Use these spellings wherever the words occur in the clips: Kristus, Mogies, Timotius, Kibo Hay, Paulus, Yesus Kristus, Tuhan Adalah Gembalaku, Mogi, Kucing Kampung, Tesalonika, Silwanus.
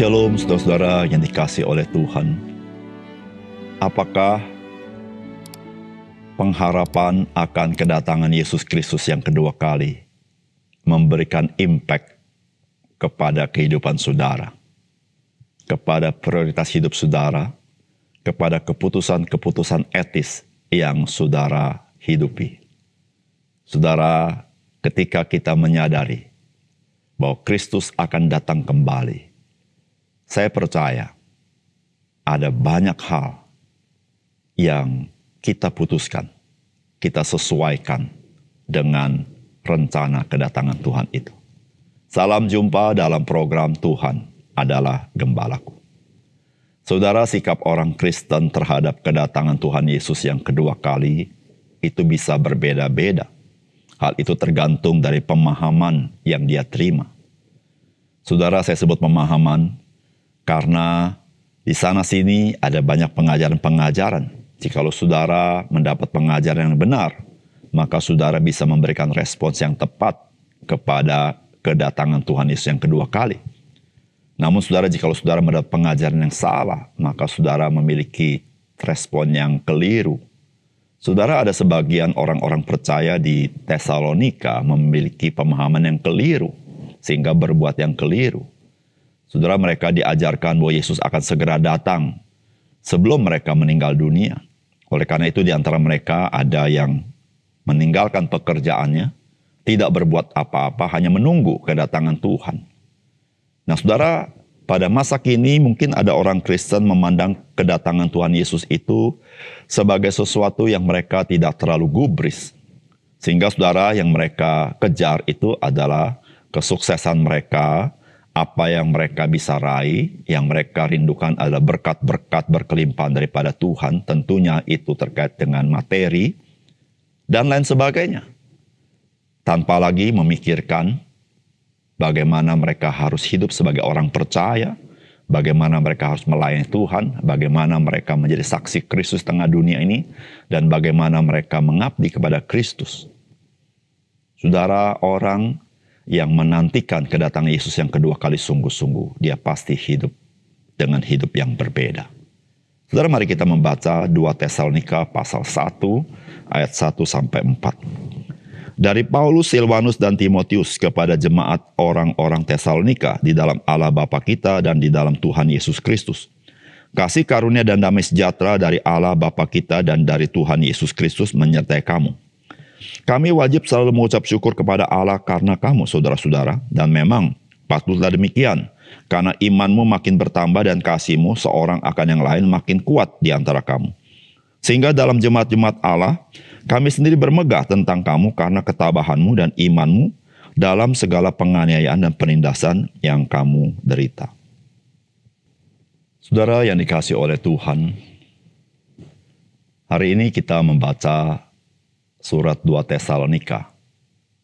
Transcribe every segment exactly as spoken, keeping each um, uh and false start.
Shalom saudara-saudara yang dikasihi oleh Tuhan. Apakah pengharapan akan kedatangan Yesus Kristus yang kedua kali memberikan impact kepada kehidupan saudara, kepada prioritas hidup saudara, kepada keputusan-keputusan etis yang saudara hidupi? Saudara, ketika kita menyadari bahwa Kristus akan datang kembali, saya percaya ada banyak hal yang kita putuskan, kita sesuaikan dengan rencana kedatangan Tuhan itu. Salam jumpa dalam program Tuhan Adalah Gembalaku. Saudara, sikap orang Kristen terhadap kedatangan Tuhan Yesus yang kedua kali itu bisa berbeda-beda. Hal itu tergantung dari pemahaman yang dia terima. Saudara, saya sebut pemahaman karena di sana-sini ada banyak pengajaran-pengajaran. Jikalau saudara mendapat pengajaran yang benar, maka saudara bisa memberikan respons yang tepat kepada kedatangan Tuhan Yesus yang kedua kali. Namun saudara, jikalau saudara mendapat pengajaran yang salah, maka saudara memiliki respon yang keliru. Saudara, ada sebagian orang-orang percaya di Tesalonika memiliki pemahaman yang keliru, sehingga berbuat yang keliru. Saudara, mereka diajarkan bahwa Yesus akan segera datang sebelum mereka meninggal dunia. Oleh karena itu di antara mereka ada yang meninggalkan pekerjaannya, tidak berbuat apa-apa, hanya menunggu kedatangan Tuhan. Nah saudara, pada masa kini mungkin ada orang Kristen memandang kedatangan Tuhan Yesus itu sebagai sesuatu yang mereka tidak terlalu gubris. Sehingga saudara, yang mereka kejar itu adalah kesuksesan mereka, apa yang mereka bisa raih, yang mereka rindukan adalah berkat-berkat berkelimpahan daripada Tuhan. Tentunya itu terkait dengan materi dan lain sebagainya. Tanpa lagi memikirkan bagaimana mereka harus hidup sebagai orang percaya, bagaimana mereka harus melayani Tuhan, bagaimana mereka menjadi saksi Kristus tengah dunia ini, dan bagaimana mereka mengabdi kepada Kristus. Saudara, orang yang menantikan kedatangan Yesus yang kedua kali sungguh-sungguh, dia pasti hidup dengan hidup yang berbeda. Saudara, mari kita membaca dua Tesalonika pasal satu ayat satu sampai empat. Dari Paulus, Silwanus, dan Timotius kepada jemaat orang-orang Tesalonika di dalam Allah Bapa kita dan di dalam Tuhan Yesus Kristus. Kasih karunia dan damai sejahtera dari Allah Bapa kita dan dari Tuhan Yesus Kristus menyertai kamu. Kami wajib selalu mengucap syukur kepada Allah karena kamu, saudara-saudara, dan memang patutlah demikian. Karena imanmu makin bertambah dan kasihmu seorang akan yang lain makin kuat di antara kamu. Sehingga dalam jemaat-jemaat Allah, kami sendiri bermegah tentang kamu karena ketabahanmu dan imanmu dalam segala penganiayaan dan penindasan yang kamu derita. Saudara yang dikasihi oleh Tuhan, hari ini kita membaca Surat dua Tesalonika.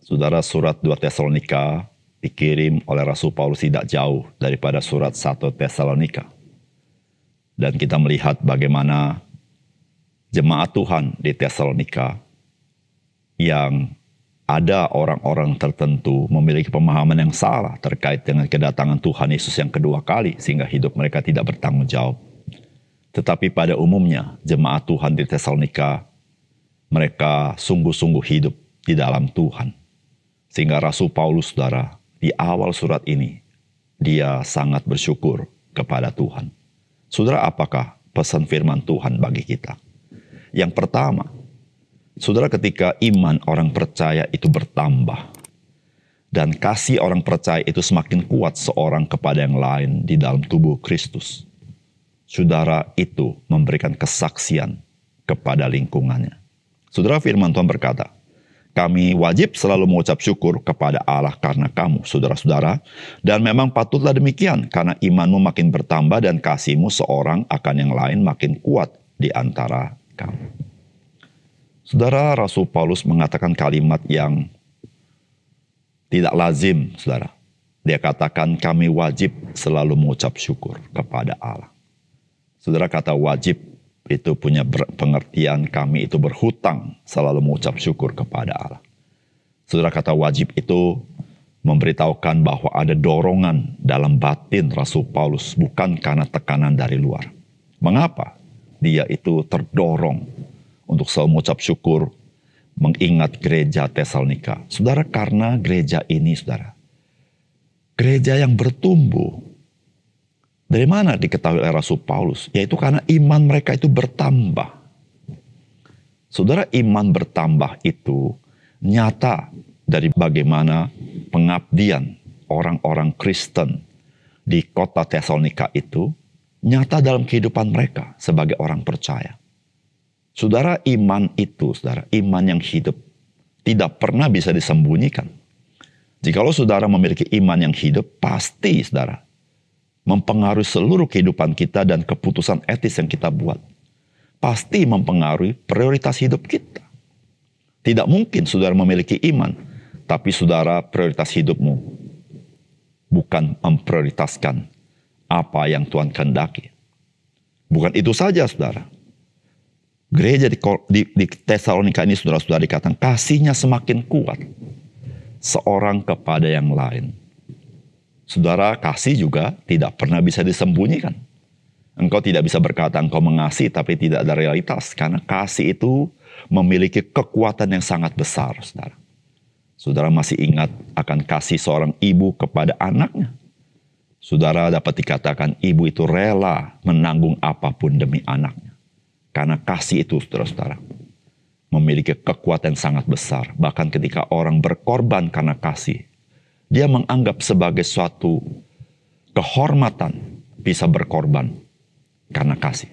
Saudara, surat dua Tesalonika dikirim oleh Rasul Paulus tidak jauh daripada surat satu Tesalonika. Dan kita melihat bagaimana jemaat Tuhan di Tesalonika yang ada orang-orang tertentu memiliki pemahaman yang salah terkait dengan kedatangan Tuhan Yesus yang kedua kali, sehingga hidup mereka tidak bertanggung jawab. Tetapi pada umumnya jemaat Tuhan di Tesalonika, mereka sungguh-sungguh hidup di dalam Tuhan. Sehingga Rasul Paulus, saudara, di awal surat ini, dia sangat bersyukur kepada Tuhan. Saudara, apakah pesan firman Tuhan bagi kita? Yang pertama, saudara, ketika iman orang percaya itu bertambah, dan kasih orang percaya itu semakin kuat seorang kepada yang lain di dalam tubuh Kristus, saudara, itu memberikan kesaksian kepada lingkungannya. Saudara, firman Tuhan berkata, kami wajib selalu mengucap syukur kepada Allah karena kamu, saudara-saudara. Dan memang patutlah demikian, karena imanmu makin bertambah dan kasihmu seorang akan yang lain makin kuat di antara kamu. Saudara, Rasul Paulus mengatakan kalimat yang tidak lazim, saudara. Dia katakan, kami wajib selalu mengucap syukur kepada Allah. Saudara, kata wajib itu punya pengertian kami itu berhutang selalu mengucap syukur kepada Allah. Saudara, kata wajib itu memberitahukan bahwa ada dorongan dalam batin Rasul Paulus, bukan karena tekanan dari luar. Mengapa? Dia itu terdorong untuk selalu mengucap syukur, mengingat gereja Tesalonika. Saudara, karena gereja ini, saudara, gereja yang bertumbuh. Dari mana diketahui oleh Rasul Paulus? Yaitu karena iman mereka itu bertambah. Saudara, iman bertambah itu nyata dari bagaimana pengabdian orang-orang Kristen di kota Tesalonika itu nyata dalam kehidupan mereka sebagai orang percaya. Saudara, iman itu, saudara, iman yang hidup tidak pernah bisa disembunyikan. Jikalau saudara memiliki iman yang hidup, pasti, saudara, mempengaruhi seluruh kehidupan kita dan keputusan etis yang kita buat. Pasti mempengaruhi prioritas hidup kita. Tidak mungkin saudara memiliki iman, tapi saudara prioritas hidupmu bukan memprioritaskan apa yang Tuhan kehendaki. Bukan itu saja, saudara. Gereja di, di, di Tesalonika ini, saudara-saudara, dikatakan kasihnya semakin kuat seorang kepada yang lain. Saudara, kasih juga tidak pernah bisa disembunyikan. Engkau tidak bisa berkata engkau mengasihi, tapi tidak ada realitas. Karena kasih itu memiliki kekuatan yang sangat besar, saudara. Saudara masih ingat akan kasih seorang ibu kepada anaknya. Saudara, dapat dikatakan ibu itu rela menanggung apapun demi anaknya. Karena kasih itu, saudara-saudara, memiliki kekuatan yang sangat besar. Bahkan ketika orang berkorban karena kasih, dia menganggap sebagai suatu kehormatan bisa berkorban karena kasih.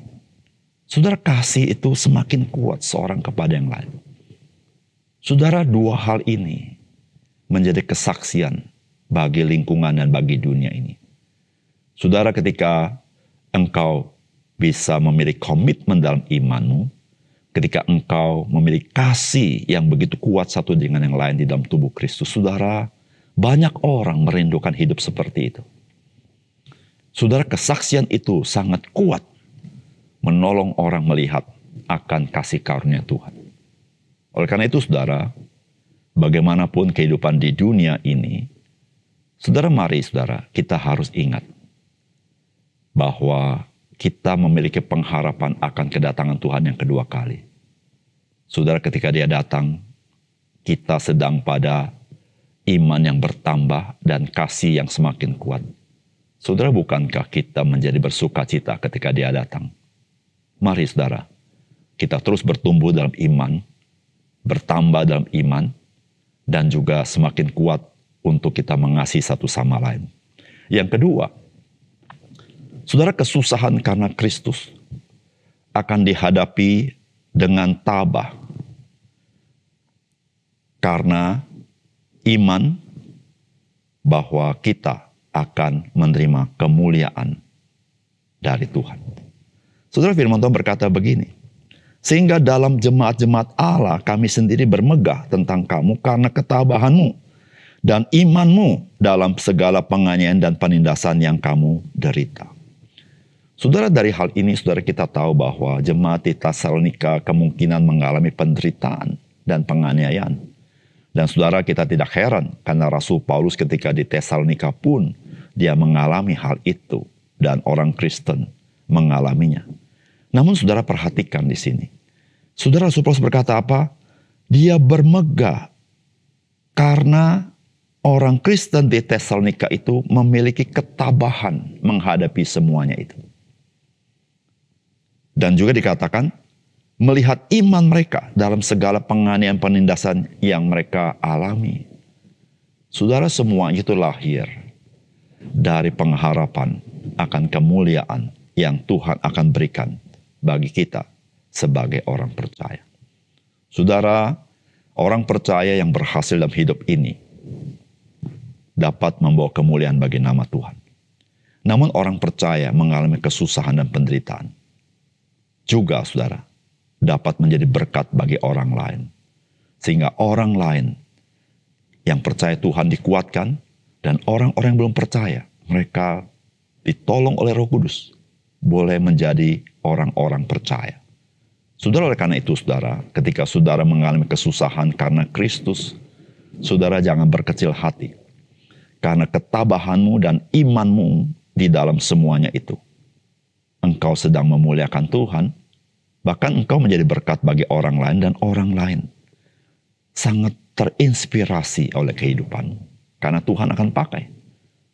Saudara, kasih itu semakin kuat seorang kepada yang lain. Saudara, dua hal ini menjadi kesaksian bagi lingkungan dan bagi dunia ini. Saudara, ketika engkau bisa memiliki komitmen dalam imanmu, ketika engkau memiliki kasih yang begitu kuat satu dengan yang lain di dalam tubuh Kristus, saudara, banyak orang merindukan hidup seperti itu. Saudara, kesaksian itu sangat kuat menolong orang melihat akan kasih karunia Tuhan. Oleh karena itu, saudara, bagaimanapun kehidupan di dunia ini, saudara, mari, saudara, kita harus ingat bahwa kita memiliki pengharapan akan kedatangan Tuhan yang kedua kali. Saudara, ketika dia datang, kita sedang pada iman yang bertambah dan kasih yang semakin kuat. Saudara, bukankah kita menjadi bersukacita ketika dia datang? Mari, saudara, kita terus bertumbuh dalam iman, bertambah dalam iman, dan juga semakin kuat untuk kita mengasihi satu sama lain. Yang kedua, saudara, kesusahan karena Kristus akan dihadapi dengan tabah. Karena iman bahwa kita akan menerima kemuliaan dari Tuhan. Saudara, firman Tuhan berkata begini, sehingga dalam jemaat-jemaat Allah kami sendiri bermegah tentang kamu karena ketabahanmu dan imanmu dalam segala penganiayaan dan penindasan yang kamu derita. Saudara, dari hal ini, saudara, kita tahu bahwa jemaat di Tesalonika kemungkinan mengalami penderitaan dan penganiayaan. Dan saudara, kita tidak heran karena Rasul Paulus ketika di Tesalonika pun dia mengalami hal itu dan orang Kristen mengalaminya. Namun saudara, perhatikan di sini. Saudara, Rasul Paulus berkata apa? Dia bermegah karena orang Kristen di Tesalonika itu memiliki ketabahan menghadapi semuanya itu. Dan juga dikatakan melihat iman mereka dalam segala penganiayaan penindasan yang mereka alami. Saudara, semua itu lahir dari pengharapan akan kemuliaan yang Tuhan akan berikan bagi kita sebagai orang percaya. Saudara, orang percaya yang berhasil dalam hidup ini dapat membawa kemuliaan bagi nama Tuhan. Namun orang percaya mengalami kesusahan dan penderitaan juga, saudara, dapat menjadi berkat bagi orang lain. Sehingga orang lain yang percaya Tuhan dikuatkan, dan orang-orang yang belum percaya, mereka ditolong oleh Roh Kudus, boleh menjadi orang-orang percaya. Saudara, oleh karena itu, saudara, ketika saudara mengalami kesusahan karena Kristus, saudara jangan berkecil hati. karena ketabahanmu dan imanmu di dalam semuanya itu. Engkau sedang memuliakan Tuhan, bahkan engkau menjadi berkat bagi orang lain dan orang lain sangat terinspirasi oleh kehidupanmu. Karena Tuhan akan pakai.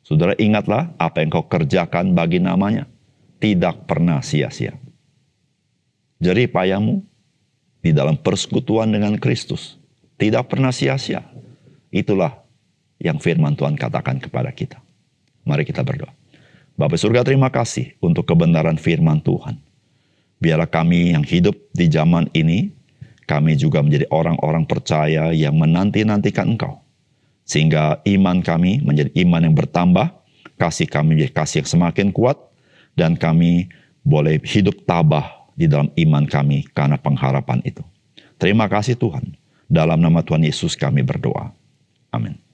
Saudara, ingatlah apa yang kau kerjakan bagi namanya tidak pernah sia-sia. Jerih payamu di dalam persekutuan dengan Kristus tidak pernah sia-sia. Itulah yang firman Tuhan katakan kepada kita. Mari kita berdoa. Bapa surga, terima kasih untuk kebenaran firman Tuhan. Biarlah kami yang hidup di zaman ini, kami juga menjadi orang-orang percaya yang menanti-nantikan Engkau. Sehingga iman kami menjadi iman yang bertambah, kasih kami menjadi kasih yang semakin kuat, dan kami boleh hidup tabah di dalam iman kami karena pengharapan itu. Terima kasih Tuhan. Dalam nama Tuhan Yesus kami berdoa. Amin.